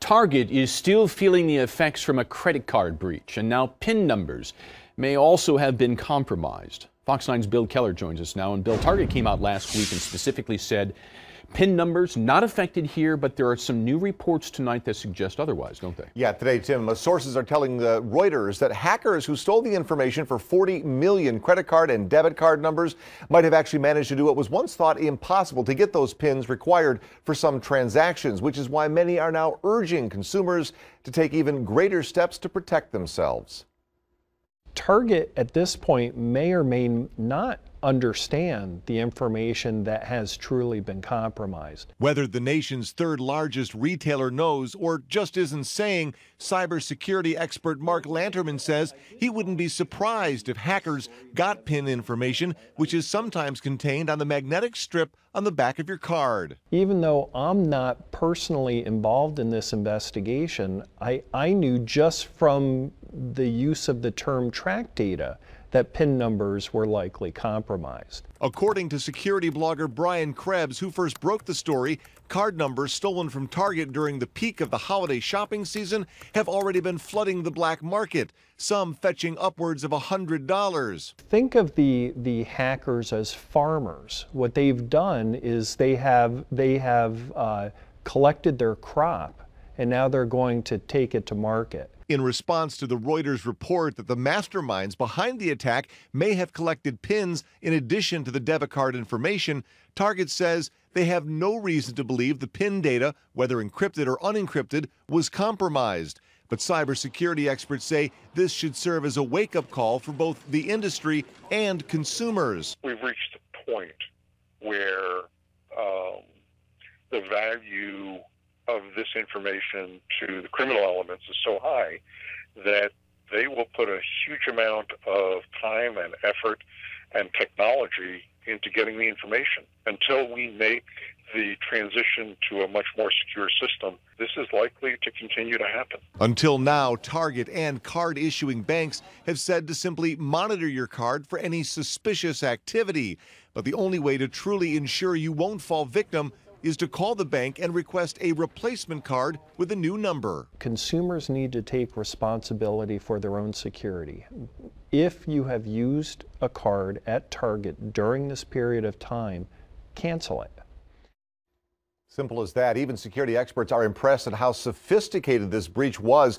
Target is still feeling the effects from a credit card breach, and now PIN numbers may also have been compromised. Fox 9's Bill Keller joins us now, and Bill, Target came out last week and specifically said PIN numbers not affected here, but there are some new reports tonight that suggest otherwise, don't they? Yeah, today, Tim, sources are telling Reuters that hackers who stole the information for 40 million credit card and debit card numbers might have actually managed to do what was once thought impossible, to get those PINs required for some transactions, which is why many are now urging consumers to take even greater steps to protect themselves. Target at this point may or may not understand the information that has truly been compromised. Whether the nation's third largest retailer knows or just isn't saying, cybersecurity expert Mark Lanterman says he wouldn't be surprised if hackers got PIN information, which is sometimes contained on the magnetic strip on the back of your card. Even though I'm not personally involved in this investigation, I knew just from the use of the term track data that PIN numbers were likely compromised. According to security blogger Brian Krebs, who first broke the story, card numbers stolen from Target during the peak of the holiday shopping season have already been flooding the black market, some fetching upwards of $100. Think of the hackers as farmers. What they've done is they have collected their crop, and now they're going to take it to market. In response to the Reuters report that the masterminds behind the attack may have collected PINs in addition to the debit card information, Target says they have no reason to believe the PIN data, whether encrypted or unencrypted, was compromised. But cybersecurity experts say this should serve as a wake-up call for both the industry and consumers. We've reached a point where the value of this information to the criminal elements is so high that they will put a huge amount of time and effort and technology into getting the information. Until we make the transition to a much more secure system, this is likely to continue to happen. Until now, Target and card-issuing banks have said to simply monitor your card for any suspicious activity. But the only way to truly ensure you won't fall victim is to call the bank and request a replacement card with a new number. Consumers need to take responsibility for their own security. If you have used a card at Target during this period of time, cancel it. Simple as that. Even security experts are impressed at how sophisticated this breach was.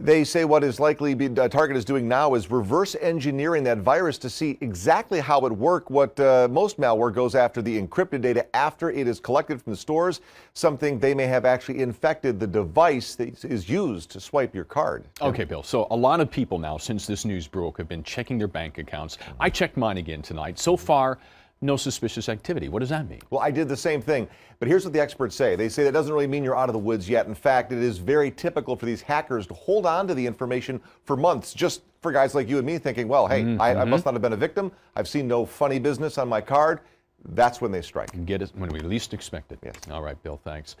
They say what is likely Target is doing now is reverse engineering that virus to see exactly how it worked. What most malware goes after the encrypted data after it is collected from the stores, something they may have actually infected the device that is used to swipe your card. Okay, Bill, so a lot of people now, since this news broke, have been checking their bank accounts. I checked mine again tonight. So far, no suspicious activity. What does that mean? Well, I did the same thing, but here's what the experts say. They say that doesn't really mean you're out of the woods yet. In fact, it is very typical for these hackers to hold on to the information for months, just for guys like you and me thinking, well, hey, I must not have been a victim. I've seen no funny business on my card. That's when they strike. Get it when we least expect it. Yes. All right, Bill, thanks.